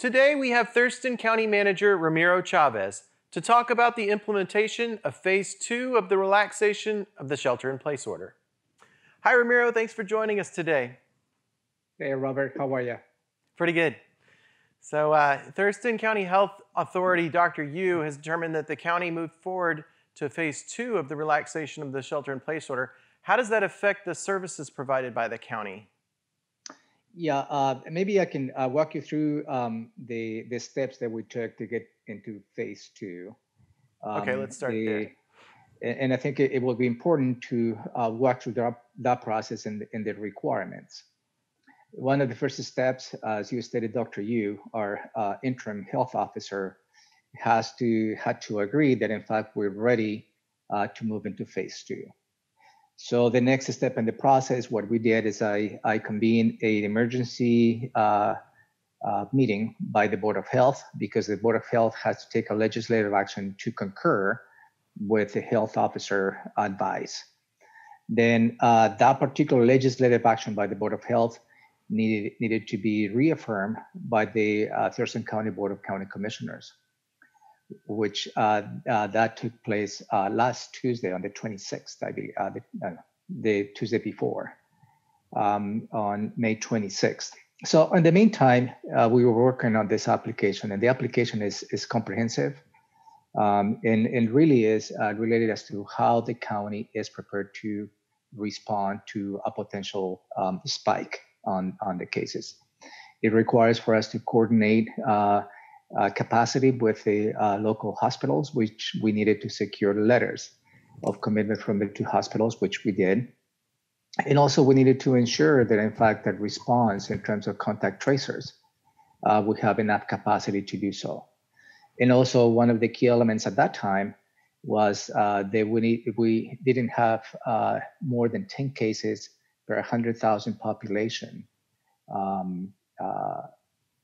Today we have Thurston County Manager Ramiro Chavez to talk about the implementation of phase 2 of the relaxation of the shelter-in-place order. Hi Ramiro, thanks for joining us today. Hey Robert, how are you? Pretty good. So Thurston County Health Authority Dr. Yu has determined that the county moved forward to phase 2 of the relaxation of the shelter-in-place order. How does that affect the services provided by the county? Yeah, maybe I can walk you through the steps that we took to get into phase 2. Okay, let's start there. And I think it will be important to walk through that process and the requirements. One of the first steps, as you stated, Dr. Yu, our interim health officer, had to agree that, in fact, we're ready to move into phase 2. So the next step in the process, what we did is I convened an emergency meeting by the Board of Health, because the Board of Health has to take a legislative action to concur with the health officer advice. Then that particular legislative action by the Board of Health needed to be reaffirmed by the Thurston County Board of County Commissioners, which that took place last Tuesday on the 26th, I believe, the Tuesday before, on May 26th. So in the meantime, we were working on this application, and the application is comprehensive and really is related as to how the county is prepared to respond to a potential spike on the cases. It requires for us to coordinate capacity with the local hospitals, which we needed to secure letters of commitment from the two hospitals, which we did. And also we needed to ensure that, in fact, that response in terms of contact tracers would have enough capacity to do so. And also one of the key elements at that time was that we didn't have more than 10 cases per 100,000 population.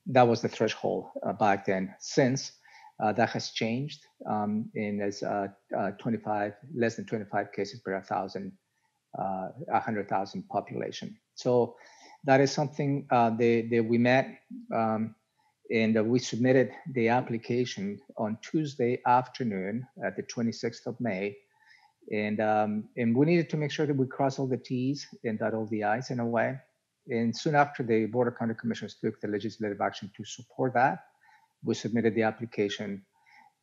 That was the threshold back then. Since that has changed, and there's less than 25 cases per 100,000 population. So that is something that we met, and we submitted the application on Tuesday afternoon at the 26th of May. And we needed to make sure that we cross all the T's and dot all the I's in a way. And soon after, the Board of County Commissioners took the legislative action to support that, we submitted the application,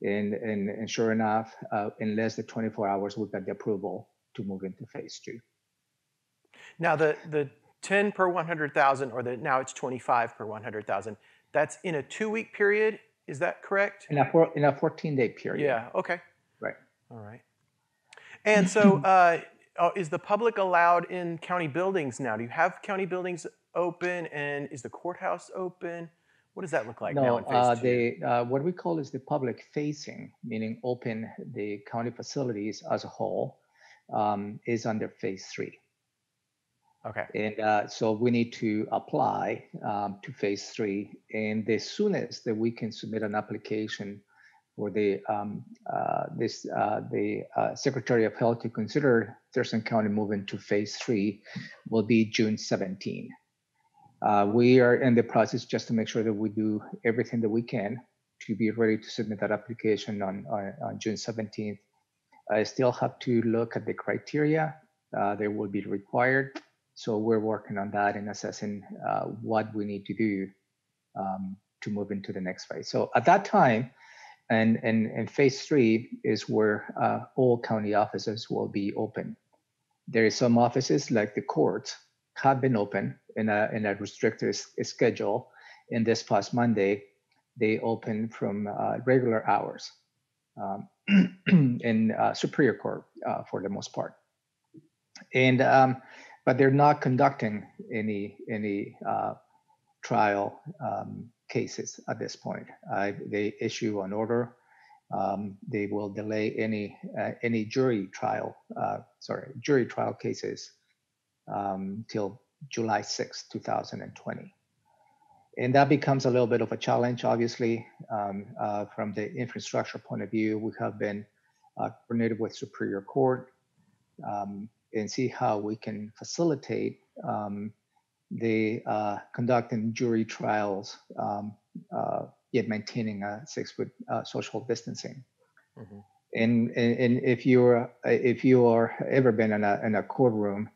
and sure enough, in less than 24 hours, we got the approval to move into phase 2. Now, the 10 per 100,000, or now it's 25 per 100,000, that's in a 2-week period, is that correct? In a 14-day period. Yeah, okay. Right. All right. And so, is the public allowed in county buildings now? Do you have county buildings open, and is the courthouse open? What does that look like now in phase 2? What we call is the public facing, meaning open, the county facilities as a whole, is under phase 3. Okay. And so we need to apply to phase 3, and the soonest that we can submit an application for the Secretary of Health to consider Thurston County moving to phase 3 will be June 17. We are in the process just to make sure that we do everything that we can to be ready to submit that application on June 17th. I still have to look at the criteria that will be required. So we're working on that and assessing what we need to do to move into the next phase. So at that time, and phase 3 is where all county offices will be open. There are some offices, like the courts, have been open in a restricted schedule. And this past Monday, they opened from regular hours in Superior Court for the most part. And but they're not conducting any trial cases at this point. They issue an order. They will delay any jury trial cases till July 6, 2020. And that becomes a little bit of a challenge, obviously, from the infrastructure point of view. We have been coordinated with Superior Court and see how we can facilitate the conducting jury trials yet maintaining a 6-foot social distancing. Mm-hmm. And if you are ever been in a courtroom,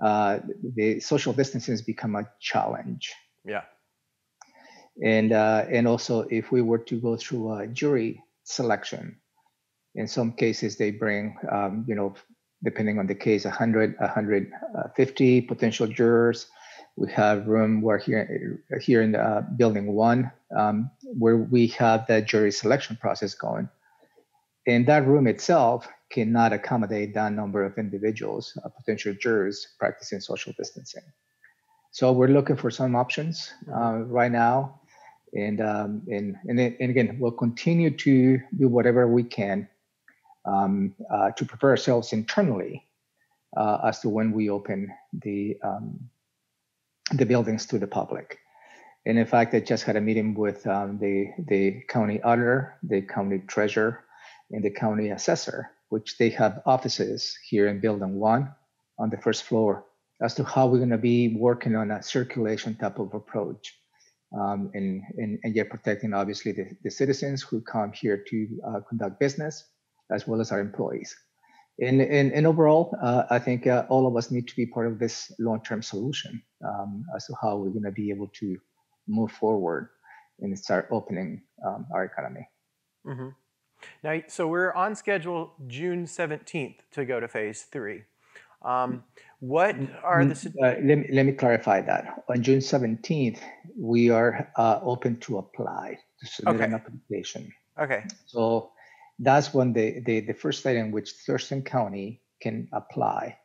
the social distancing has become a challenge. Yeah. And also, if we were to go through a jury selection, in some cases they bring, depending on the case, 100, 150 potential jurors. We have room. We're here in building one, where we have that jury selection process going. And that room itself cannot accommodate that number of individuals, potential jurors, practicing social distancing. So we're looking for some options right now, and again, we'll continue to do whatever we can to prepare ourselves internally as to when we open the buildings to the public. And in fact, I just had a meeting with the county auditor, the county treasurer, and the county assessor, which they have offices here in building one on the first floor, as to how we're going to be working on a circulation type of approach, and yet protecting, obviously, the citizens who come here to conduct business, as well as our employees. And overall, I think all of us need to be part of this long-term solution as to how we're going to be able to move forward and start opening our economy. Mm-hmm. Now, so we're on schedule June 17th to go to phase 3. What are the... Let me clarify that. On June 17th, we are open to apply, to submit an application. Okay. So that's when the first state in which Thurston County can apply,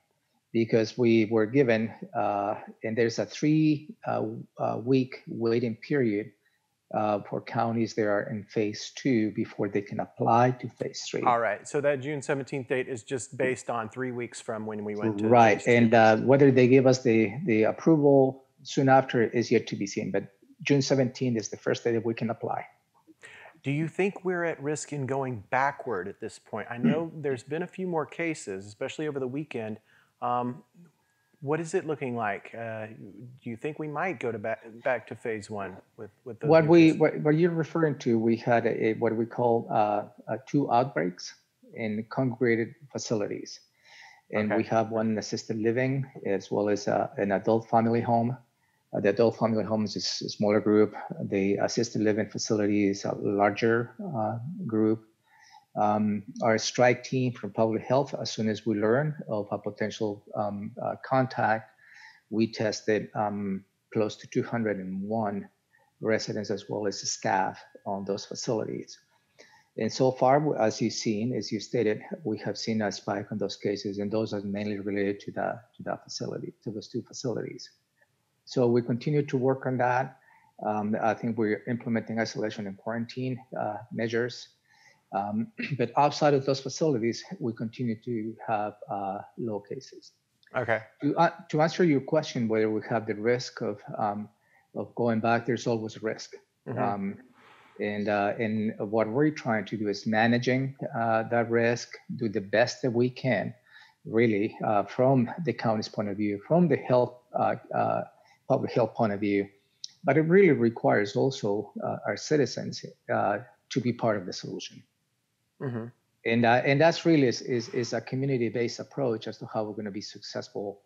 because we were given, and there's a 3-week waiting period for counties that are in phase 2 before they can apply to phase 3. All right, so that June 17th date is just based on 3 weeks from when we went to phase 2. And whether they give us the approval soon after is yet to be seen, but June 17th is the first day that we can apply. Do you think we're at risk in going backward at this point? I know there's been a few more cases, especially over the weekend. What is it looking like? Do you think we might go to back to phase 1 with the what you're referring to? We had what we call 2 outbreaks in congregated facilities, and we have one in assisted living as well as an adult family home. The adult family home is a smaller group. The assisted living facility is a larger group. Our strike team from public health, as soon as we learn of a potential contact, we tested close to 201 residents as well as staff on those facilities. And so far, as you've seen, as you stated, we have seen a spike in those cases, and those are mainly related to that facility, to those 2 facilities. So we continue to work on that. I think we're implementing isolation and quarantine measures. But outside of those facilities, we continue to have low cases. Okay. To answer your question, whether we have the risk of going back, there's always risk. Mm-hmm. And what we're trying to do is managing that risk, do the best that we can, really, from the county's point of view, from the public health point of view. But it really requires also our citizens to be part of the solution. Mm-hmm. And that's really is a community-based approach as to how we're going to be successful,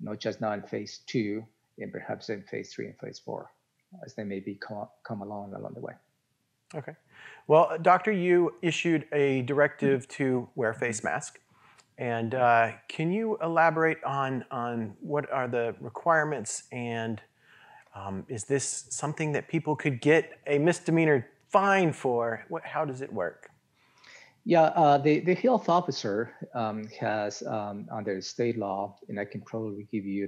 not just now in phase 2 and perhaps in phase 3 and phase 4, as they may be come along the way. Okay. Well, Dr. Yu issued a directive to wear a face mask. And can you elaborate on what are the requirements, and is this something that people could get a misdemeanor fine for? How does it work? Yeah, the health officer has, under state law, and I can probably give you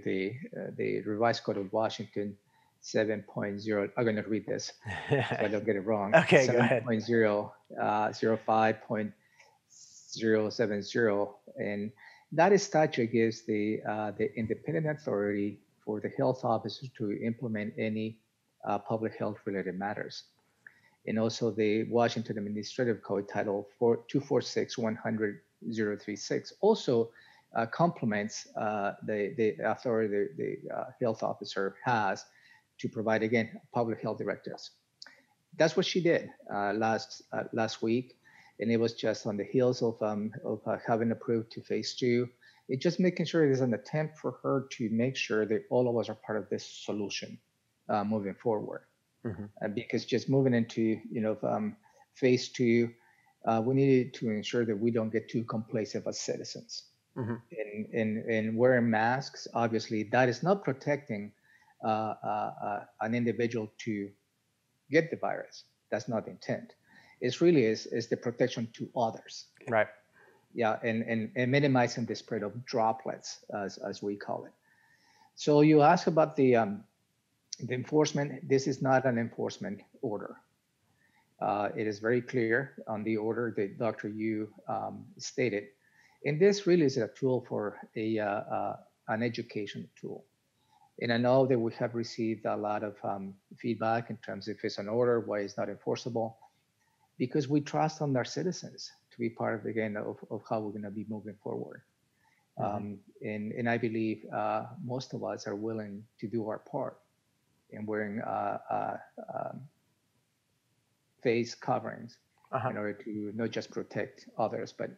the Revised Code of Washington 7.0. I'm going to read this so I don't get it wrong. Okay, go ahead. 7.005.070, and that statute gives the independent authority for the health officer to implement any public health related matters. And also the Washington Administrative Code Title 246-100-036 also complements the authority the health officer has to provide, again, public health directives. that's what she did last week, and it was just on the heels of having approved to phase two. It's just making sure there's an attempt for her to make sure that all of us are part of this solution moving forward. Mm-hmm. Because just moving into phase two, we needed to ensure that we don't get too complacent as citizens. Mm-hmm. And wearing masks, obviously, that is not protecting an individual to get the virus. That's not the intent. It's really is the protection to others. Right. Yeah, and minimizing the spread of droplets, as we call it. So you ask about the enforcement. This is not an enforcement order. It is very clear on the order that Dr. Yu stated. And this really is a tool for an education tool. And I know that we have received a lot of feedback in terms of if it's an order, why it's not enforceable, because we trust on our citizens to be part of the game of how we're going to be moving forward. Mm-hmm. And I believe most of us are willing to do our part in wearing face coverings in order to not just protect others, but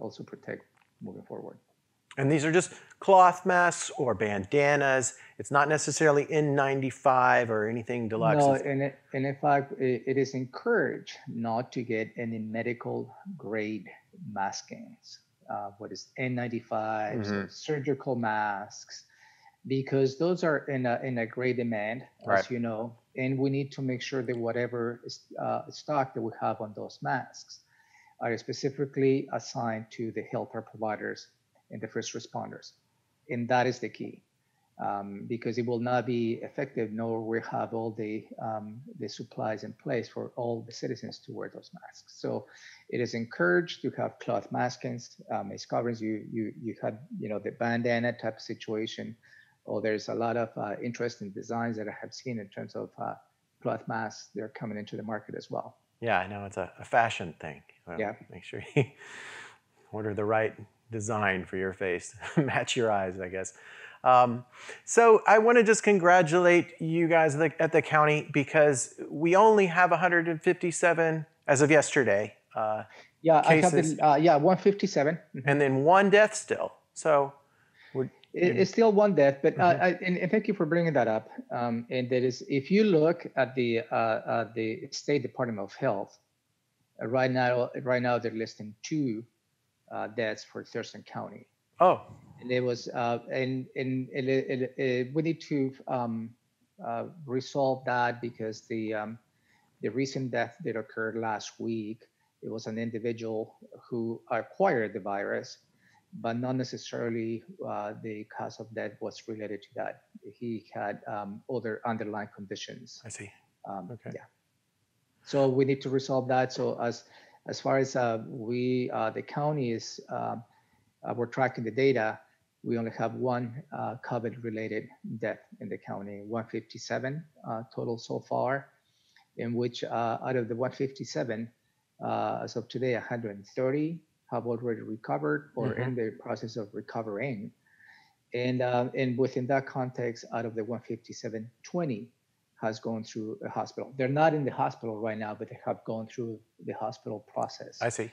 also protect moving forward. And these are just cloth masks or bandanas. It's not necessarily N95 or anything deluxe. No, and in fact, it is encouraged not to get any medical grade maskings. What is N95s, mm-hmm. surgical masks, because those are in a great demand, as right. you know, and we need to make sure that whatever stock that we have on those masks are specifically assigned to the healthcare providers and the first responders. And that is the key, because it will not be effective, nor we have all the supplies in place for all the citizens to wear those masks. So it is encouraged to have cloth maskings, as coverings. You had the bandana type situation, or there's a lot of interesting designs that I have seen in terms of cloth masks. They're coming into the market as well. Yeah, I know it's a fashion thing. Well, yeah. Make sure you order the right design for your face, match your eyes, I guess. So I want to just congratulate you guys at the county, because we only have 157 as of yesterday. Cases. I have 157. Mm-hmm. And then one death still. So it's still one death, but mm-hmm. And thank you for bringing that up. And that is, if you look at the State Department of Health, right now they're listing two deaths for Thurston County. Oh. And it was, we need to resolve that, because the recent death that occurred last week, it was an individual who acquired the virus, but not necessarily the cause of death was related to that. He had other underlying conditions. I see. Okay. Yeah. So we need to resolve that. So as far as the county is, we're tracking the data, we only have one COVID-related death in the county, 157 total so far, in which out of the 157, as of today, 130 have already recovered or mm-hmm. in the process of recovering. And within that context, out of the 157, 20 has gone through a hospital. They're not in the hospital right now, but they have gone through the hospital process. I see.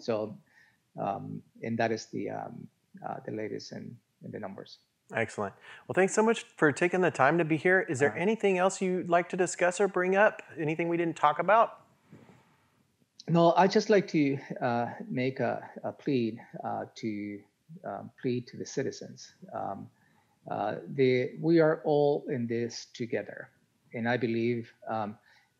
So, and that is the latest in the numbers. Excellent. Well, thanks so much for taking the time to be here. Is there anything else you'd like to discuss or bring up? Anything we didn't talk about? No, I'd just like to make a plea to the citizens. We are all in this together. And I believe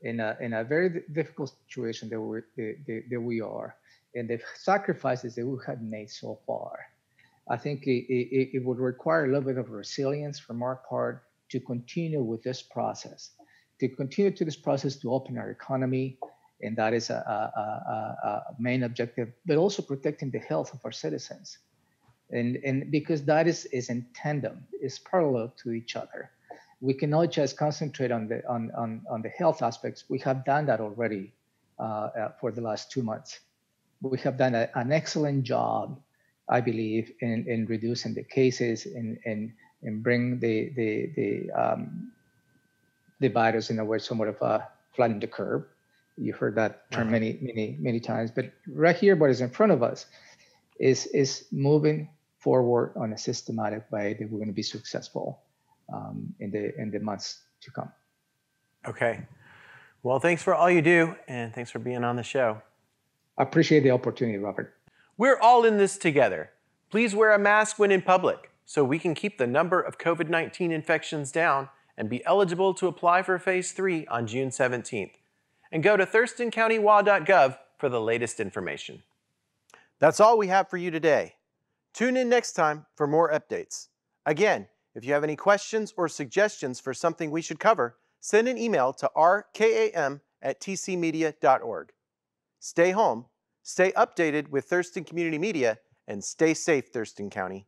in a very difficult situation that we are, and the sacrifices that we have made so far, I think it would require a little bit of resilience from our part to continue with this process, to open our economy, and that is a main objective, but also protecting the health of our citizens. And because that is in tandem, is parallel to each other. We cannot just concentrate on the health aspects. We have done that already for the last 2 months. We have done an excellent job, I believe, in reducing the cases and bring the virus in a way somewhat of flatten the curve. You've heard that term many times, but right here, what is in front of us is moving forward on a systematic way that we're going to be successful in the months to come. Okay. Well, thanks for all you do, and thanks for being on the show. I appreciate the opportunity, Robert. We're all in this together. Please wear a mask when in public so we can keep the number of COVID-19 infections down and be eligible to apply for Phase 3 on June 17th. And go to thurstoncountywa.gov for the latest information. That's all we have for you today. Tune in next time for more updates. Again, if you have any questions or suggestions for something we should cover, send an email to rkam@tcmedia.org. Stay home, stay updated with Thurston Community Media, and stay safe, Thurston County.